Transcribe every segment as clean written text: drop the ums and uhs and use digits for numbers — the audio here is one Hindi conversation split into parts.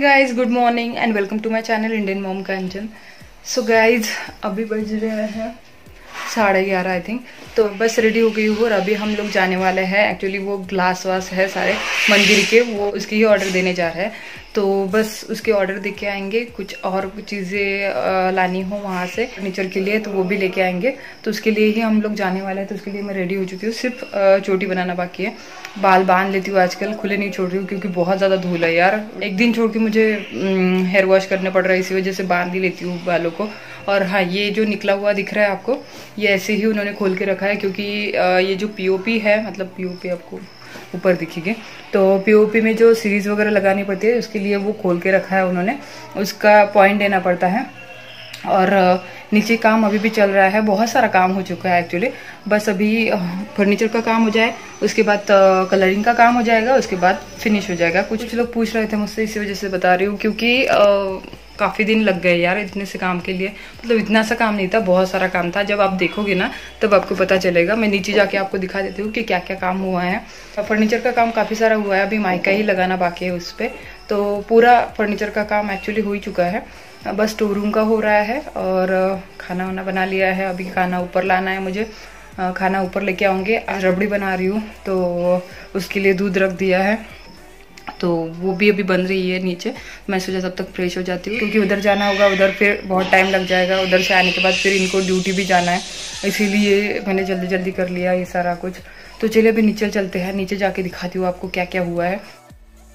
Guys good morning and welcome to my channel Indian mom Kanchan. So guys अभी बज रहे हैं 11:30 आई थिंक। तो बस रेडी हो गई हूँ और अभी हम लोग जाने वाले हैं। एक्चुअली वो ग्लास वास है सारे मंदिर के, वो उसके ही ऑर्डर देने जा रहे हैं। तो बस उसके ऑर्डर दे के आएंगे, कुछ और चीज़ें लानी हो वहाँ से फर्नीचर के लिए तो वो भी लेके आएंगे। तो उसके लिए ही हम लोग जाने वाले हैं। तो उसके लिए मैं रेडी हो चुकी हूँ, सिर्फ चोटी बनाना बाकी है। बाल बांध लेती हूँ, आजकल खुले नहीं छोड़ रही हूँ क्योंकि बहुत ज़्यादा धूल है यार। एक दिन छोड़ के मुझे हेयर वॉश करना पड़ रहा है, इसी वजह से बांध ही लेती हूँ बालों को। और हाँ, ये जो निकला हुआ दिख रहा है आपको, ये ऐसे ही उन्होंने खोल के रखा है क्योंकि ये जो पीओपी है, मतलब पीओपी आपको ऊपर दिखेगी, तो पीओपी में जो सीरीज वगैरह लगानी पड़ती है उसके लिए वो खोल के रखा है उन्होंने, उसका पॉइंट देना पड़ता है। और नीचे काम अभी भी चल रहा है, बहुत सारा काम हो चुका है एक्चुअली। बस अभी फर्नीचर का काम हो जाए, उसके बाद कलरिंग का काम हो जाएगा, उसके बाद फिनिश हो जाएगा। कुछ लोग पूछ रहे थे मुझसे, इसी वजह से बता रही हूँ क्योंकि काफ़ी दिन लग गए यार इतने से काम के लिए। मतलब इतना सा काम नहीं था, बहुत सारा काम था। जब आप देखोगे ना तब आपको पता चलेगा। मैं नीचे जाके आपको दिखा देती हूँ कि क्या क्या काम हुआ है। फर्नीचर का काम काफ़ी सारा हुआ है, अभी माइका ही लगाना बाकी है उस पर। तो पूरा फर्नीचर का काम एक्चुअली हो ही चुका है, बस स्टोर रूम का हो रहा है। और खाना वाना बना लिया है, अभी खाना ऊपर लाना है मुझे, खाना ऊपर लेके आऊँगे। आज रबड़ी बना रही हूँ तो उसके लिए दूध रख दिया है, तो वो भी अभी बन रही है नीचे। मैं सोचा तब तक फ्रेश हो जाती हूँ क्योंकि उधर जाना होगा, उधर फिर बहुत टाइम लग जाएगा, उधर से आने के बाद फिर इनको ड्यूटी भी जाना है, इसीलिए मैंने जल्दी जल्दी कर लिया ये सारा कुछ। तो चलिए अभी नीचे चलते हैं, नीचे जाके दिखाती हूँ आपको क्या क्या हुआ है।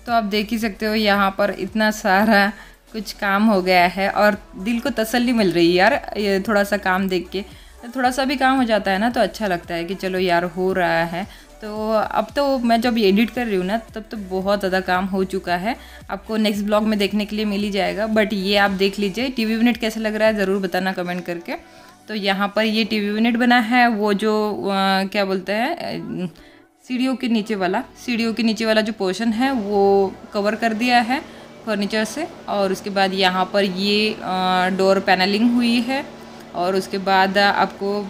तो आप देख ही सकते हो यहाँ पर इतना सारा कुछ काम हो गया है और दिल को तसल्ली मिल रही है यार। ये थोड़ा सा काम देख के, थोड़ा सा भी काम हो जाता है ना तो अच्छा लगता है कि चलो यार हो रहा है। तो अब तो मैं जब एडिट कर रही हूँ ना तब तो बहुत ज़्यादा काम हो चुका है, आपको नेक्स्ट ब्लॉग में देखने के लिए मिल ही जाएगा। बट ये आप देख लीजिए टीवी यूनिट कैसा लग रहा है ज़रूर बताना कमेंट करके। तो यहाँ पर ये टीवी यूनिट बना है, वो जो क्या बोलते हैं सीढ़ियों के नीचे वाला, सीढ़ियों के नीचे वाला जो पोर्शन है वो कवर कर दिया है फर्नीचर से। और उसके बाद यहाँ पर ये डोर पैनलिंग हुई है। और उसके बाद आपको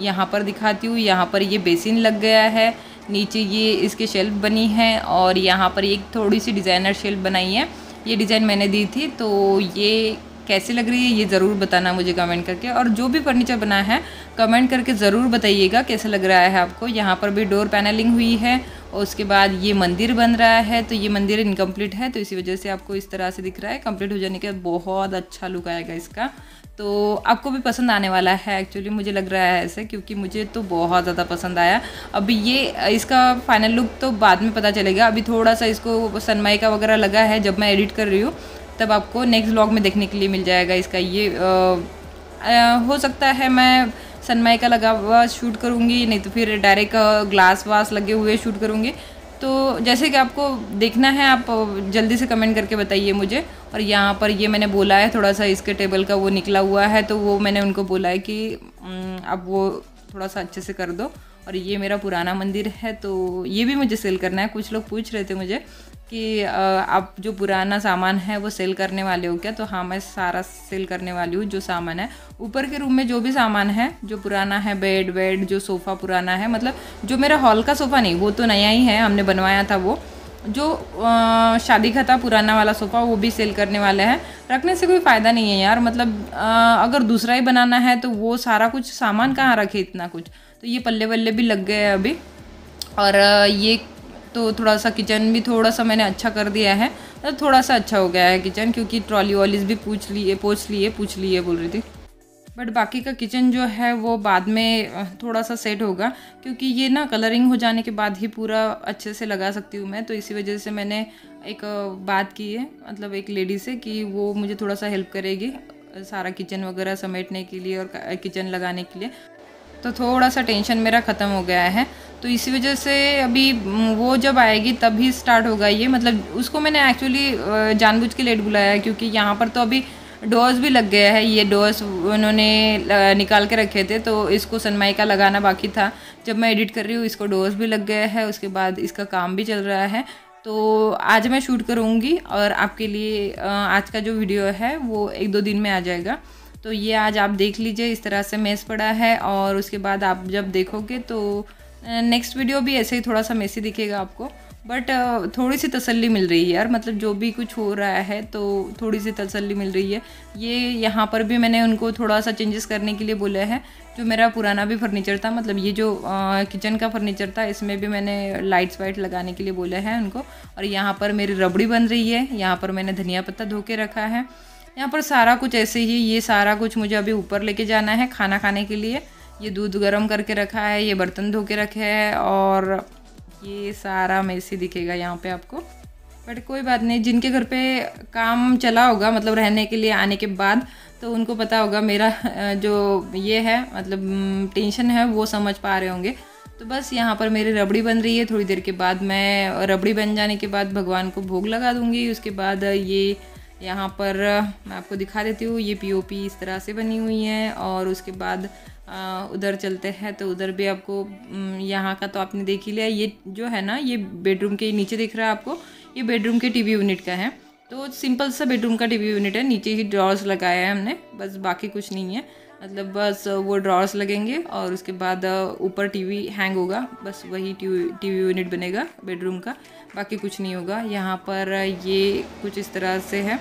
यहाँ पर दिखाती हूँ, यहाँ पर ये बेसिन लग गया है, नीचे ये इसके शेल्फ बनी है। और यहाँ पर एक थोड़ी सी डिज़ाइनर शेल्फ बनाई है, ये डिज़ाइन मैंने दी थी। तो ये कैसी लग रही है ये ज़रूर बताना मुझे कमेंट करके। और जो भी फर्नीचर बना है कमेंट करके ज़रूर बताइएगा कैसा लग रहा है आपको। यहाँ पर भी डोर पैनलिंग हुई है। और उसके बाद ये मंदिर बन रहा है, तो ये मंदिर इनकम्प्लीट है तो इसी वजह से आपको इस तरह से दिख रहा है। कंप्लीट हो जाने के बाद बहुत अच्छा लुक आएगा इसका, तो आपको भी पसंद आने वाला है एक्चुअली, मुझे लग रहा है ऐसे, क्योंकि मुझे तो बहुत ज़्यादा पसंद आया। अभी ये इसका फाइनल लुक तो बाद में पता चलेगा, अभी थोड़ा सा इसको सनमाइका वगैरह लगा है, जब मैं एडिट कर रही हूँ तब आपको नेक्स्ट व्लॉग में देखने के लिए मिल जाएगा इसका। ये हो सकता है मैं सनमाइका लगा हुआ शूट करूँगी, नहीं तो फिर डायरेक्ट ग्लास वास लगे हुए शूट करूँगी। तो जैसे कि आपको देखना है आप जल्दी से कमेंट करके बताइए मुझे। और यहाँ पर ये मैंने बोला है थोड़ा सा इसके टेबल का वो निकला हुआ है, तो वो मैंने उनको बोला है कि आप वो थोड़ा सा अच्छे से कर दो। और ये मेरा पुराना मंदिर है तो ये भी मुझे सेल करना है। कुछ लोग पूछ रहे थे मुझे कि आप जो पुराना सामान है वो सेल करने वाले हो क्या, तो हाँ मैं सारा सेल करने वाली हूँ जो सामान है। ऊपर के रूम में जो भी सामान है जो पुराना है, बेड वेड, जो सोफ़ा पुराना है, मतलब जो मेरा हॉल का सोफ़ा नहीं, वो तो नया ही है, हमने बनवाया था वो, जो शादी का था पुराना वाला सोफ़ा, वो भी सेल करने वाला है। रखने से कोई फ़ायदा नहीं है यार, मतलब अगर दूसरा ही बनाना है तो वो सारा कुछ सामान कहाँ रखे इतना कुछ। तो ये पल्ले वल्ले भी लग गए अभी। और ये तो थोड़ा सा किचन भी थोड़ा सा मैंने अच्छा कर दिया है, तो थोड़ा सा अच्छा हो गया है किचन, क्योंकि ट्रॉली वॉलीज भी पूछ लिए बोल रही थी। बट बाकी का किचन जो है वो बाद में थोड़ा सा सेट होगा, क्योंकि ये ना कलरिंग हो जाने के बाद ही पूरा अच्छे से लगा सकती हूँ मैं। तो इसी वजह से मैंने एक बात की है, मतलब एक लेडी से, कि वो मुझे थोड़ा सा हेल्प करेगी सारा किचन वगैरह समेटने के लिए और किचन लगाने के लिए। तो थोड़ा सा टेंशन मेरा ख़त्म हो गया है, तो इसी वजह से अभी वो जब आएगी तभी स्टार्ट होगा ये। मतलब उसको मैंने एक्चुअली जानबूझ के लेट बुलाया है, क्योंकि यहाँ पर तो अभी डोर्स भी लग गया है, ये डोर्स उन्होंने निकाल के रखे थे तो इसको सनमाइका लगाना बाकी था। जब मैं एडिट कर रही हूँ इसको डोर्स भी लग गया है, उसके बाद इसका काम भी चल रहा है। तो आज मैं शूट करूँगी और आपके लिए आज का जो वीडियो है वो 1-2 दिन में आ जाएगा। तो ये आज आप देख लीजिए, इस तरह से मेस पड़ा है। और उसके बाद आप जब देखोगे तो नेक्स्ट वीडियो भी ऐसे ही थोड़ा सा मेसी दिखेगा आपको। बट थोड़ी सी तसल्ली मिल रही है यार, मतलब जो भी कुछ हो रहा है तो थोड़ी सी तसल्ली मिल रही है। यहाँ पर भी मैंने उनको थोड़ा सा चेंजेस करने के लिए बोला है। जो मेरा पुराना भी फर्नीचर था, मतलब ये जो किचन का फर्नीचर था, इसमें भी मैंने लाइट्स वाइट लगाने के लिए बोला है उनको। और यहाँ पर मेरी रबड़ी बन रही है, यहाँ पर मैंने धनिया पत्ता धो के रखा है, यहाँ पर सारा कुछ ऐसे ही। ये सारा कुछ मुझे अभी ऊपर लेके जाना है खाना खाने के लिए। ये दूध गर्म करके रखा है, ये बर्तन धो के रखे हैं, और ये सारा मेसी दिखेगा यहाँ पे आपको, बट कोई बात नहीं। जिनके घर पे काम चला होगा, मतलब रहने के लिए आने के बाद, तो उनको पता होगा मेरा जो ये है, मतलब टेंशन है, वो समझ पा रहे होंगे। तो बस यहाँ पर मेरी रबड़ी बन रही है। थोड़ी देर के बाद मैं रबड़ी बन जाने के बाद भगवान को भोग लगा दूँगी। उसके बाद ये यहाँ पर मैं आपको दिखा देती हूँ, ये पीओपी इस तरह से बनी हुई है। और उसके बाद उधर चलते हैं, तो उधर भी आपको यहाँ का तो आपने देख ही लिया। ये जो है ना, ये बेडरूम के नीचे दिख रहा है आपको, ये बेडरूम के टीवी यूनिट का है। तो सिंपल सा बेडरूम का टीवी यूनिट है, नीचे ही ड्रॉर्स लगाए हैं हमने, बस बाकी कुछ नहीं है। मतलब बस वो ड्रॉर्स लगेंगे और उसके बाद ऊपर टीवी हैंग होगा, बस वही टीवी यूनिट बनेगा बेडरूम का, बाकी कुछ नहीं होगा। यहाँ पर ये कुछ इस तरह से है।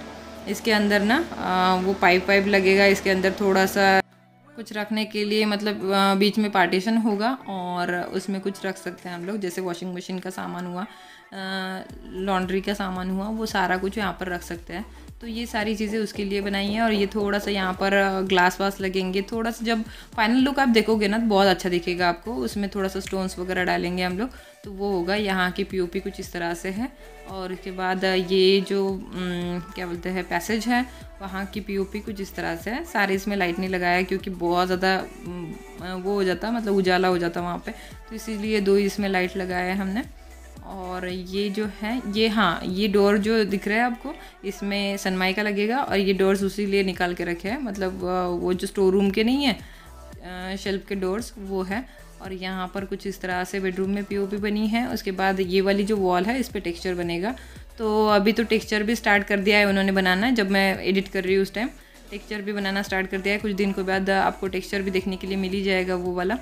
इसके अंदर ना वो पाइप लगेगा, इसके अंदर थोड़ा सा कुछ रखने के लिए, मतलब बीच में पार्टीशन होगा और उसमें कुछ रख सकते हैं हम लोग, जैसे वॉशिंग मशीन का सामान हुआ, लॉन्ड्री का सामान हुआ, वो सारा कुछ यहाँ पर रख सकते हैं। तो ये सारी चीज़ें उसके लिए बनाई हैं। और ये थोड़ा सा यहाँ पर ग्लास वास लगेंगे, थोड़ा सा जब फाइनल लुक आप देखोगे ना तो बहुत अच्छा दिखेगा आपको। उसमें थोड़ा सा स्टोन्स वगैरह डालेंगे हम लोग, तो वो होगा। यहाँ की पीओपी कुछ इस तरह से है। और उसके बाद ये जो क्या बोलते हैं पैसेज है, वहाँ की पीओपी कुछ इस तरह से है। सारे इसमें लाइट नहीं लगाया क्योंकि बहुत ज़्यादा वो हो जाता, मतलब उजाला हो जाता वहाँ पे, तो इसीलिए दो ही इसमें लाइट लगाया है हमने। और ये जो है ये, हाँ, ये डोर जो दिख रहा है आपको, इसमें सनमाइका लगेगा। और ये डोर्स उसी लिए निकाल के रखे हैं, मतलब वो जो स्टोर रूम के नहीं है शेल्फ के डोर्स, वो है। और यहाँ पर कुछ इस तरह से बेडरूम में पीओपी बनी है। उसके बाद ये वाली जो वॉल है, इस पर टेक्सचर बनेगा। तो अभी तो टेक्सचर भी स्टार्ट कर दिया है उन्होंने बनाना, जब मैं एडिट कर रही हूँ उस टाइम टेक्सचर भी बनाना स्टार्ट कर दिया है। कुछ दिन के बाद आपको टेक्सचर भी देखने के लिए मिल ही जाएगा वो वाला।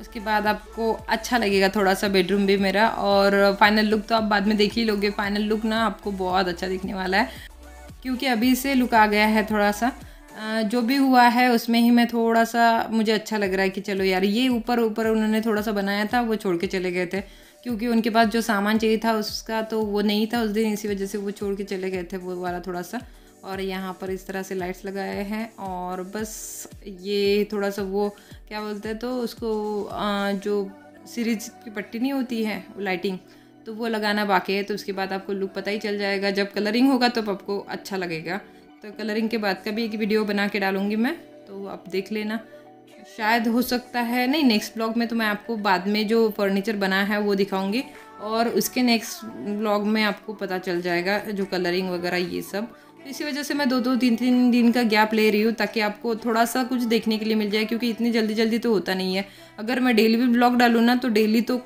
उसके बाद आपको अच्छा लगेगा थोड़ा सा बेडरूम भी मेरा। और फाइनल लुक तो आप बाद में देख ही लोगे, फाइनल लुक ना आपको बहुत अच्छा दिखने वाला है, क्योंकि अभी से लुक आ गया है थोड़ा सा। जो भी हुआ है उसमें ही मैं थोड़ा सा, मुझे अच्छा लग रहा है कि चलो यार, ये ऊपर ऊपर उन्होंने थोड़ा सा बनाया था, वो छोड़ के चले गए थे, क्योंकि उनके पास जो सामान चाहिए था उसका तो वो नहीं था उस दिन, इसी वजह से वो छोड़ के चले गए थे वो वाला थोड़ा सा। और यहाँ पर इस तरह से लाइट्स लगाए हैं। और बस ये थोड़ा सा वो क्या बोलते हैं, तो उसको जो सीरीज की पट्टी नहीं होती है लाइटिंग, तो वो लगाना बाकी है। तो उसके बाद आपको लुक पता ही चल जाएगा, जब कलरिंग होगा तो आपको अच्छा लगेगा। तो कलरिंग के बाद का भी एक वीडियो बना के डालूँगी मैं, तो आप देख लेना। शायद हो सकता है नहीं, नेक्स्ट ब्लॉग में तो मैं आपको बाद में जो फर्नीचर बना है वो दिखाऊंगी, और उसके नेक्स्ट ब्लॉग में आपको पता चल जाएगा जो कलरिंग वगैरह ये सब। इसी वजह से मैं दो तीन दिन का गैप ले रही हूँ, ताकि आपको थोड़ा सा कुछ देखने के लिए मिल जाए, क्योंकि इतनी जल्दी जल्दी तो होता नहीं है। अगर मैं डेली भी ब्लॉग डालूँ ना तो डेली तो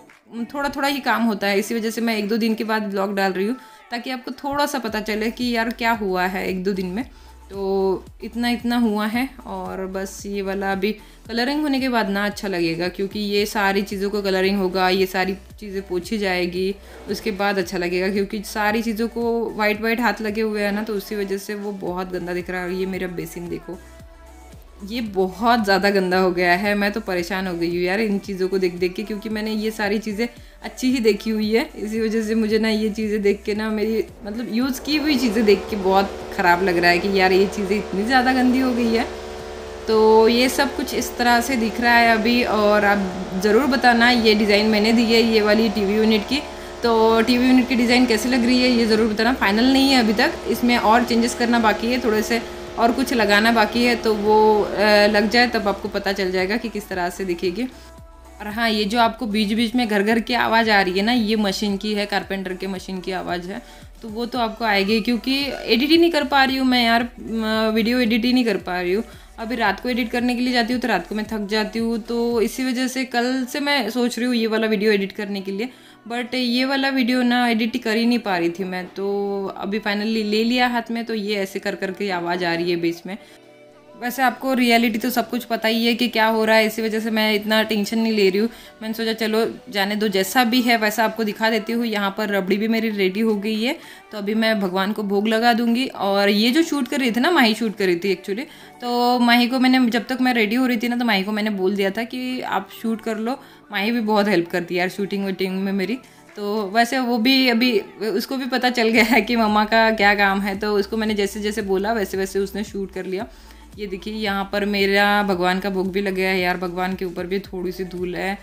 थोड़ा थोड़ा ही काम होता है, इसी वजह से मैं एक दो दिन के बाद ब्लॉग डाल रही हूँ, ताकि आपको थोड़ा सा पता चले कि यार क्या हुआ है एक दो दिन में। तो इतना हुआ है। और बस ये वाला अभी कलरिंग होने के बाद ना अच्छा लगेगा, क्योंकि ये सारी चीज़ों को कलरिंग होगा, ये सारी चीज़ें पोछी जाएगी, उसके बाद अच्छा लगेगा। क्योंकि सारी चीज़ों को वाइट हाथ लगे हुए हैं ना, तो उसी वजह से वो बहुत गंदा दिख रहा है। ये मेरा बेसिन देखो, ये बहुत ज़्यादा गंदा हो गया है। मैं तो परेशान हो गई हूँ यार इन चीज़ों को देख देख के, क्योंकि मैंने ये सारी चीज़ें अच्छी ही देखी हुई है। इसी वजह से मुझे ना ये चीज़ें देख के ना, मेरी मतलब यूज़ की हुई चीज़ें देख के बहुत ख़राब लग रहा है कि यार ये चीज़ें इतनी ज़्यादा गंदी हो गई है। तो ये सब कुछ इस तरह से दिख रहा है अभी। और आप ज़रूर बताना, ये डिज़ाइन मैंने दी है ये वाली टीवी यूनिट की, तो टीवी यूनिट की डिज़ाइन कैसी लग रही है ये ज़रूर बताना। फाइनल नहीं है अभी तक, इसमें और चेंजेस करना बाकी है, थोड़े से और कुछ लगाना बाकी है, तो वो लग जाए तब आपको पता चल जाएगा कि किस तरह से दिखेगी। और हाँ, ये जो आपको बीच बीच में घर की आवाज़ आ रही है ना, ये मशीन की है, कारपेंटर के मशीन की आवाज़ है, तो वो तो आपको आएगी, क्योंकि एडिट ही नहीं कर पा रही हूँ मैं यार, वीडियो एडिट ही नहीं कर पा रही हूँ। अभी रात को एडिट करने के लिए जाती हूँ तो रात को मैं थक जाती हूँ, तो इसी वजह से कल से मैं सोच रही हूँ ये वाला वीडियो एडिट करने के लिए, बट ये वाला वीडियो ना एडिट कर ही नहीं पा रही थी मैं, तो अभी फाइनली ले लिया हाथ में। तो ये ऐसे कर करके आवाज़ आ रही है बीच में, वैसे आपको रियलिटी तो सब कुछ पता ही है कि क्या हो रहा है, इसी वजह से मैं इतना टेंशन नहीं ले रही हूँ। मैंने सोचा चलो जाने दो, जैसा भी है वैसा आपको दिखा देती हूँ। यहाँ पर रबड़ी भी मेरी रेडी हो गई है, तो अभी मैं भगवान को भोग लगा दूँगी। और ये जो शूट कर रही थी ना, माही शूट कर रही थी एक्चुअली, तो माही को मैंने, जब तक मैं रेडी हो रही थी ना, तो माही को मैंने बोल दिया था कि आप शूट कर लो। माही भी बहुत हेल्प करती है यार शूटिंग वूटिंग में मेरी, तो वैसे वो भी अभी उसको भी पता चल गया है कि मम्मा का क्या काम है, तो उसको मैंने जैसे जैसे बोला वैसे वैसे उसने शूट कर लिया। ये देखिए यहाँ पर मेरा भगवान का भोग भी लग गया है यार, भगवान के ऊपर भी थोड़ी सी धूल है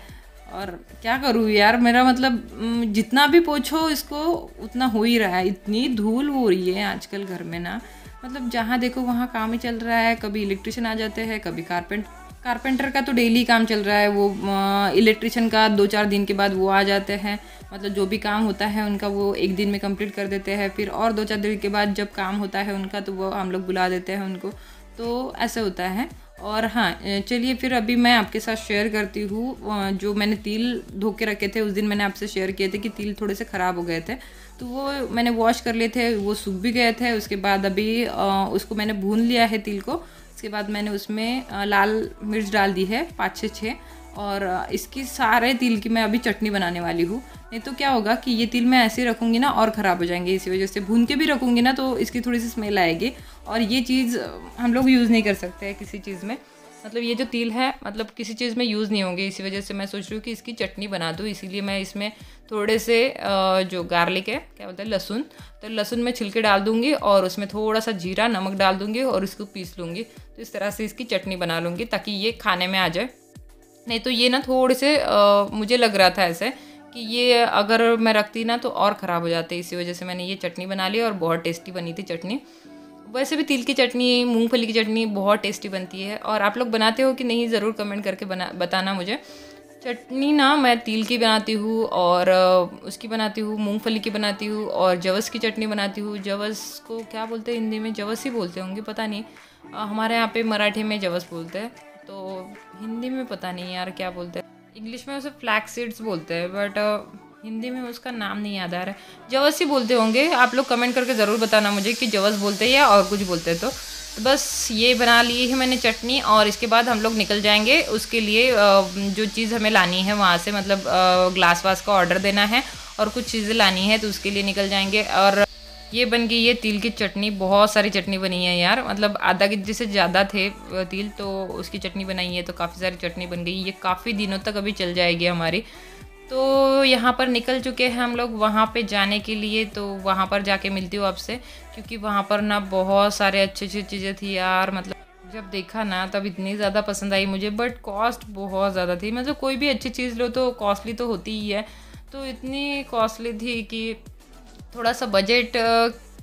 और क्या करूँ यार, मेरा मतलब जितना भी पोछो इसको उतना हो ही रहा है। इतनी धूल हो रही है आजकल घर में ना, मतलब जहाँ देखो वहाँ काम ही चल रहा है। कभी इलेक्ट्रिशियन आ जाते हैं, कभी कारपेंटर का तो डेली काम चल रहा है, वो इलेक्ट्रिशियन का 2-4 दिन के बाद वो आ जाते हैं, मतलब जो भी काम होता है उनका वो एक दिन में कंप्लीट कर देते हैं। फिर और 2-4 दिन के बाद जब काम होता है उनका तो वो हम लोग बुला देते हैं उनको, तो ऐसे होता है। और हाँ चलिए फिर अभी मैं आपके साथ शेयर करती हूँ, जो मैंने तिल धो के रखे थे उस दिन मैंने आपसे शेयर किए थे कि तिल थोड़े से ख़राब हो गए थे, तो वो मैंने वॉश कर लिए थे, वो सूख भी गए थे। उसके बाद अभी उसको मैंने भून लिया है तिल को, उसके बाद मैंने उसमें लाल मिर्च डाल दी है 5-6, और इसकी सारे तिल की मैं अभी चटनी बनाने वाली हूँ। नहीं तो क्या होगा कि ये तिल मैं ऐसे ही रखूँगी ना और ख़राब हो जाएंगे, इसी वजह से भून के भी रखूँगी ना तो इसकी थोड़ी सी स्मेल आएगी, और ये चीज़ हम लोग यूज़ नहीं कर सकते हैं किसी चीज़ में, मतलब ये जो तिल है मतलब किसी चीज़ में यूज़ नहीं होंगे। इसी वजह से मैं सोच रही हूँ कि इसकी चटनी बना दूँ, इसीलिए मैं इसमें थोड़े से जो गार्लिक है, क्या बोलते हैं, लहसुन, तो लहसुन में छिलके डाल दूँगी और उसमें थोड़ा सा जीरा नमक डाल दूँगी और इसको पीस लूँगी, तो इस तरह से इसकी चटनी बना लूँगी ताकि ये खाने में आ जाए। नहीं तो ये ना थोड़े से मुझे लग रहा था ऐसे कि ये अगर मैं रखती ना तो और ख़राब हो जाते, इसी वजह से मैंने ये चटनी बना ली और बहुत टेस्टी बनी थी चटनी। वैसे भी तिल की चटनी, मूंगफली की चटनी बहुत टेस्टी बनती है, और आप लोग बनाते हो कि नहीं ज़रूर कमेंट करके बताना मुझे। चटनी ना मैं तिल की बनाती हूँ और उसकी बनाती हूँ, मूंगफली की बनाती हूँ और जवस की चटनी बनाती हूँ। जवस को क्या बोलते हैं हिंदी में, जवस ही बोलते होंगे, पता नहीं, हमारे यहाँ पे मराठी में जवस बोलते हैं, तो हिंदी में पता नहीं यार क्या बोलते हैं। इंग्लिश में उसे फ्लैक्स सीड्स बोलते हैं, बट हिंदी में उसका नाम नहीं याद आ रहा है, जवस ही बोलते होंगे। आप लोग कमेंट करके ज़रूर बताना मुझे कि जवस बोलते हैं या और कुछ बोलते हैं। तो बस ये बना ली है मैंने चटनी, और इसके बाद हम लोग निकल जाएंगे। उसके लिए जो चीज़ हमें लानी है वहाँ से, मतलब ग्लास वास का ऑर्डर देना है और कुछ चीज़ें लानी है, तो उसके लिए निकल जाएंगे। और ये बन गई है तिल की चटनी, बहुत सारी चटनी बनी है यार, मतलब आधा केजी से ज़्यादा थे तिल, तो उसकी चटनी बनाई है, तो काफ़ी सारी चटनी बन गई। ये काफ़ी दिनों तक अभी चल जाएगी हमारी। तो यहाँ पर निकल चुके हैं हम लोग वहाँ पे जाने के लिए, तो वहाँ पर जाके मिलती हूँ आपसे, क्योंकि वहाँ पर ना बहुत सारे अच्छी अच्छी चीज़ें थी यार, मतलब जब देखा ना तब इतनी ज़्यादा पसंद आई मुझे, बट कॉस्ट बहुत ज़्यादा थी। मतलब कोई भी अच्छी चीज़ लो तो कॉस्टली तो होती ही है, तो इतनी कॉस्टली थी कि थोड़ा सा बजट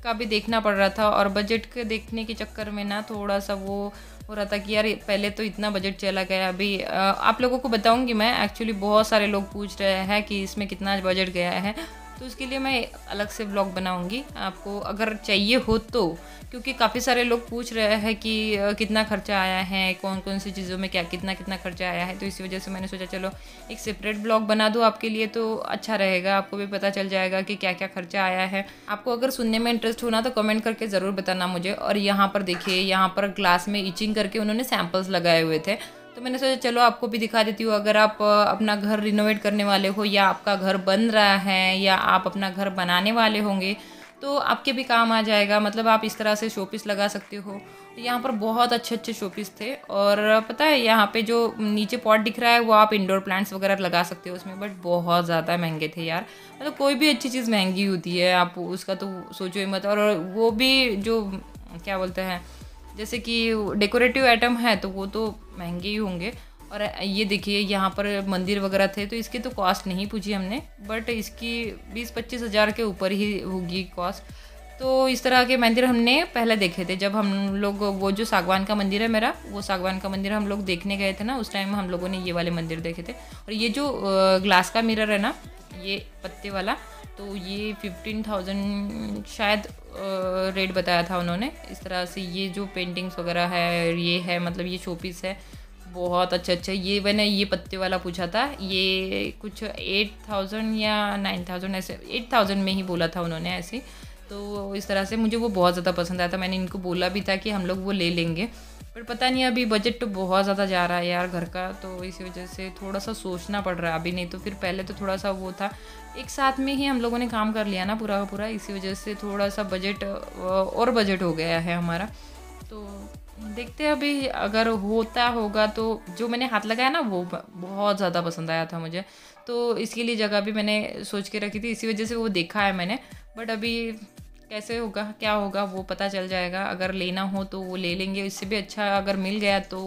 का भी देखना पड़ रहा था, और बजट के देखने के चक्कर में ना थोड़ा सा वो हो रहा था कि यार पहले तो इतना बजट चला गया। अभी आप लोगों को बताऊंगी मैं, एक्चुअली बहुत सारे लोग पूछ रहे हैं कि इसमें कितना बजट गया है, तो उसके लिए मैं अलग से ब्लॉग बनाऊंगी आपको अगर चाहिए हो तो, क्योंकि काफ़ी सारे लोग पूछ रहे हैं कि कितना खर्चा आया है, कौन कौन सी चीज़ों में क्या कितना खर्चा आया है, तो इसी वजह से मैंने सोचा चलो एक सेपरेट ब्लॉग बना दूँ आपके लिए, तो अच्छा रहेगा, आपको भी पता चल जाएगा कि क्या क्या खर्चा आया है। आपको अगर सुनने में इंटरेस्ट होना तो कमेंट करके ज़रूर बताना मुझे। और यहाँ पर देखिए, यहाँ पर ग्लास में इचिंग करके उन्होंने सैम्पल्स लगाए हुए थे, तो मैंने सोचा चलो आपको भी दिखा देती हूँ। अगर आप अपना घर रिनोवेट करने वाले हो, या आपका घर बन रहा है, या आप अपना घर बनाने वाले होंगे, तो आपके भी काम आ जाएगा। मतलब आप इस तरह से शोपीस लगा सकते हो। तो यहाँ पर बहुत अच्छे अच्छे शोपीस थे, और पता है यहाँ पे जो नीचे पॉट दिख रहा है वो आप इंडोर प्लांट्स वगैरह लगा सकते हो उसमें, बट बहुत ज़्यादा महंगे थे यार। मतलब कोई भी अच्छी चीज़ महंगी होती है, आप उसका तो सोचो ही मत। और वो भी जो क्या बोलते हैं, जैसे कि डेकोरेटिव आइटम है तो वो तो महंगे ही होंगे। और ये देखिए यहाँ पर मंदिर वगैरह थे, तो इसकी तो कॉस्ट नहीं पूछी हमने, बट इसकी 20-25 हज़ार के ऊपर ही होगी कॉस्ट। तो इस तरह के मंदिर हमने पहले देखे थे, जब हम लोग वो जो सागवान का मंदिर है मेरा, वो सागवान का मंदिर हम लोग देखने गए थे ना, उस टाइम हम लोगों ने ये वाले मंदिर देखे थे। और ये जो ग्लास का मिरर है ना, ये पत्ते वाला, तो ये 15,000 शायद रेट बताया था उन्होंने। इस तरह से ये जो पेंटिंग्स वगैरह है, ये है, मतलब ये शोपीस है बहुत अच्छा अच्छा। ये मैंने ये पत्ते वाला पूछा था, ये कुछ 8,000 या 9,000 ऐसे, 8,000 में ही बोला था उन्होंने ऐसे। तो इस तरह से मुझे वो बहुत ज़्यादा पसंद आया था। मैंने इनको बोला भी था कि हम लोग वो ले लेंगे, पर पता नहीं अभी बजट तो बहुत ज़्यादा जा रहा है यार घर का, तो इसी वजह से थोड़ा सा सोचना पड़ रहा है अभी, नहीं तो फिर पहले तो थोड़ा सा वो था, एक साथ में ही हम लोगों ने काम कर लिया ना पूरा का पूरा, इसी वजह से थोड़ा सा बजट और बजट हो गया है हमारा। तो देखते हैं अभी अगर होता होगा तो, जो मैंने हाथ लगाया ना वो बहुत ज़्यादा पसंद आया था मुझे, तो इसके लिए जगह भी मैंने सोच के रखी थी, इसी वजह से वो देखा है मैंने, बट अभी कैसे होगा क्या होगा वो पता चल जाएगा। अगर लेना हो तो वो ले लेंगे, इससे भी अच्छा अगर मिल गया तो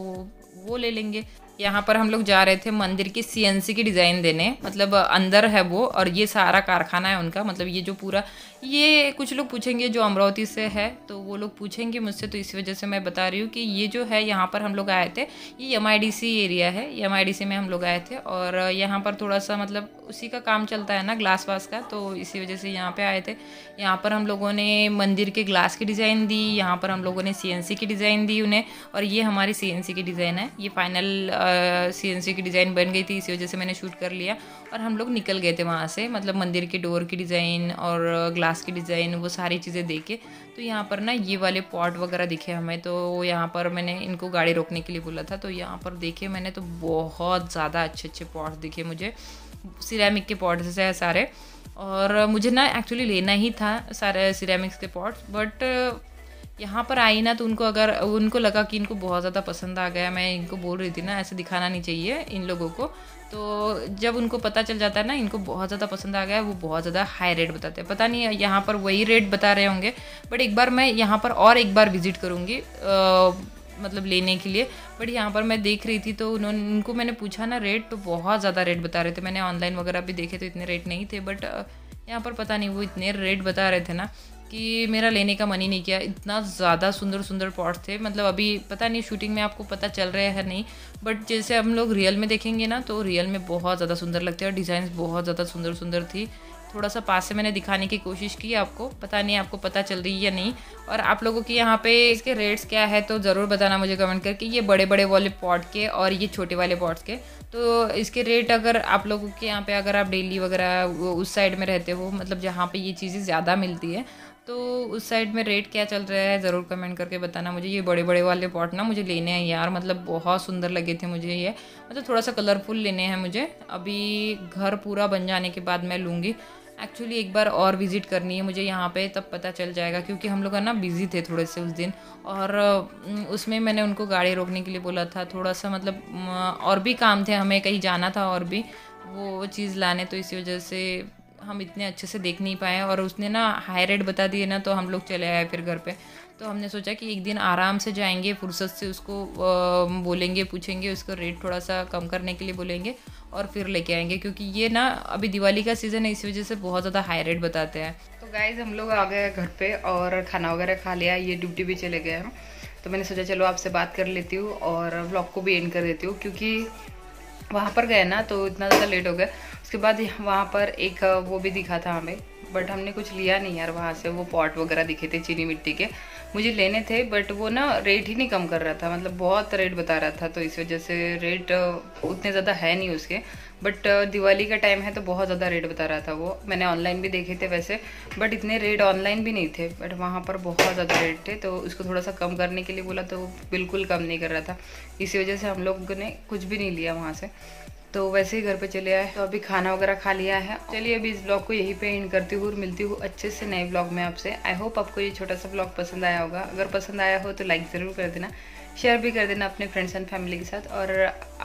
वो ले लेंगे। यहाँ पर हम लोग जा रहे थे मंदिर की सीएनसी की डिज़ाइन देने, मतलब अंदर है वो, और ये सारा कारखाना है उनका, मतलब ये जो पूरा, ये कुछ लोग पूछेंगे जो अमरावती से है तो वो लोग पूछेंगे मुझसे, तो इस वजह से मैं बता रही हूँ कि ये जो है यहाँ पर हम लोग आए थे, ये MIDC एरिया है, MIDC में हम लोग आए थे, और यहाँ पर थोड़ा सा मतलब उसी का काम चलता है ना ग्लास वास का, तो इसी वजह से यहाँ पर आए थे। यहाँ पर हम लोगों ने मंदिर के ग्लास की डिज़ाइन दी, यहाँ पर हम लोगों ने CNC की डिज़ाइन दी उन्हें, और ये हमारी CNC की डिज़ाइन है, ये फाइनल CNC की डिज़ाइन बन गई थी, इसी वजह से मैंने शूट कर लिया और हम लोग निकल गए थे वहाँ से, मतलब मंदिर के डोर की डिज़ाइन और ग्लास की डिज़ाइन वो सारी चीज़ें देखे। तो यहाँ पर ना ये वाले पॉट वगैरह दिखे हमें, तो यहाँ पर मैंने इनको गाड़ी रोकने के लिए बोला था, तो यहाँ पर देखे मैंने तो बहुत ज़्यादा अच्छे अच्छे पॉट्स दिखे मुझे, सिरेमिक के पॉट्स हैं सारे, और मुझे ना एक्चुअली लेना ही था सारे सिरेमिक्स के पॉट्स, बट यहाँ पर आई ना तो उनको, अगर उनको लगा कि इनको बहुत ज़्यादा पसंद आ गया, मैं इनको बोल रही थी ना ऐसे दिखाना नहीं चाहिए इन लोगों को, तो जब उनको पता चल जाता है ना इनको बहुत ज़्यादा पसंद आ गया, वो बहुत ज़्यादा हाई रेट बताते हैं, पता नहीं यहाँ पर वही रेट बता रहे होंगे, बट एक बार मैं यहाँ पर और एक बार विज़िट करूँगी मतलब लेने के लिए। बट यहाँ पर मैं देख रही थी तो उन्होंने, उनको मैंने पूछा ना रेट, तो बहुत ज़्यादा रेट बता रहे थे, मैंने ऑनलाइन वगैरह भी देखे तो इतने रेट नहीं थे, बट यहाँ पर पता नहीं वो इतने रेट बता रहे थे ना कि मेरा लेने का मन ही नहीं किया, इतना ज़्यादा सुंदर सुंदर पॉट्स थे। मतलब अभी पता नहीं शूटिंग में आपको पता चल रहा है नहीं, बट जैसे हम लोग रियल में देखेंगे ना तो रियल में बहुत ज़्यादा सुंदर लगते हैं, और डिज़ाइंस बहुत ज़्यादा सुंदर सुंदर थी। थोड़ा सा पास से मैंने दिखाने की कोशिश की आपको, पता नहीं आपको पता चल रही है या नहीं, और आप लोगों के यहाँ पे इसके रेट्स क्या है तो ज़रूर बताना मुझे कमेंट करके, ये बड़े बड़े वाले पॉट के और ये छोटे वाले पॉट्स के, तो इसके रेट अगर आप लोगों के यहाँ पे, अगर आप दिल्ली वगैरह उस साइड में रहते हो, मतलब जहाँ पे ये चीज़ें ज़्यादा मिलती है, तो उस साइड में रेट क्या चल रहा है ज़रूर कमेंट करके बताना मुझे। ये बड़े बड़े वाले पॉट ना मुझे लेने हैं यार, मतलब बहुत सुंदर लगे थे मुझे ये, मतलब थोड़ा सा कलरफुल लेने हैं मुझे, अभी घर पूरा बन जाने के बाद मैं लूँगी। एक्चुअली एक बार और विज़िट करनी है मुझे यहाँ पे, तब पता चल जाएगा, क्योंकि हम लोग ना बिज़ी थे थोड़े से उस दिन, और उसमें मैंने उनको गाड़ी रोकने के लिए बोला था, थोड़ा सा मतलब और भी काम थे, हमें कहीं जाना था और भी वो चीज़ लाने, तो इसी वजह से हम इतने अच्छे से देख नहीं पाए, और उसने ना हाई रेट बता दिए ना तो हम लोग चले आए फिर घर पे। तो हमने सोचा कि एक दिन आराम से जाएंगे, फुर्सत से उसको बोलेंगे, पूछेंगे उसको रेट थोड़ा सा कम करने के लिए बोलेंगे और फिर लेके आएंगे, क्योंकि ये ना अभी दिवाली का सीज़न है, इस वजह से बहुत ज़्यादा हाई रेट बताते हैं। तो गाइज़ हम लोग आ गए घर पे और खाना वगैरह खा लिया, ये ड्यूटी भी चले गए हम, तो मैंने सोचा चलो आपसे बात कर लेती हूँ और व्लॉग को भी एंड कर देती हूँ, क्योंकि वहाँ पर गए ना तो इतना ज़्यादा लेट हो गया। उसके बाद वहाँ पर एक वो भी दिखा था हमें, बट हमने कुछ लिया नहीं यार वहाँ से, वो पॉट वगैरह दिखे थे चीनी मिट्टी के, मुझे लेने थे बट वो ना रेट ही नहीं कम कर रहा था, मतलब बहुत रेट बता रहा था, तो इस वजह से रेट उतने ज़्यादा है नहीं उसके, बट दिवाली का टाइम है तो बहुत ज़्यादा रेट बता रहा था वो। मैंने ऑनलाइन भी देखे थे वैसे, बट इतने रेट ऑनलाइन भी नहीं थे, बट वहाँ पर बहुत ज़्यादा रेट थे, तो उसको थोड़ा सा कम करने के लिए बोला तो बिल्कुल कम नहीं कर रहा था, इसी वजह से हम लोगों ने कुछ भी नहीं लिया वहाँ से, तो वैसे ही घर पे चले आए। तो अभी खाना वगैरह खा लिया है। चलिए अभी इस ब्लॉग को यहीं पे एंड करती हूँ, मिलती हूँ अच्छे से नए ब्लॉग में आपसे। आई होप आपको ये छोटा सा ब्लॉग पसंद आया होगा, अगर पसंद आया हो तो लाइक ज़रूर कर देना, शेयर भी कर देना अपने फ्रेंड्स एंड फैमिली के साथ, और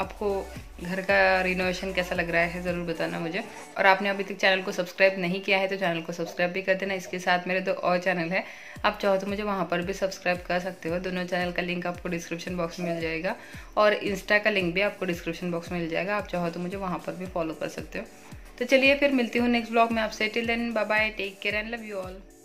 आपको घर का रिनोवेशन कैसा लग रहा है ज़रूर बताना मुझे, और आपने अभी तक चैनल को सब्सक्राइब नहीं किया है तो चैनल को सब्सक्राइब भी कर देना। इसके साथ मेरे 2 और चैनल है, आप चाहो तो मुझे वहाँ पर भी सब्सक्राइब कर सकते हो, दोनों चैनल का लिंक आपको डिस्क्रिप्शन बॉक्स में मिल जाएगा, और इंस्टा का लिंक भी आपको डिस्क्रिप्शन बॉक्स में मिल जाएगा, आप चाहो तो मुझे वहाँ पर भी फॉलो कर सकते हो। तो चलिए फिर मिलती हूँ नेक्स्ट ब्लॉग में आपसे, till then bye bye, take care and love you all.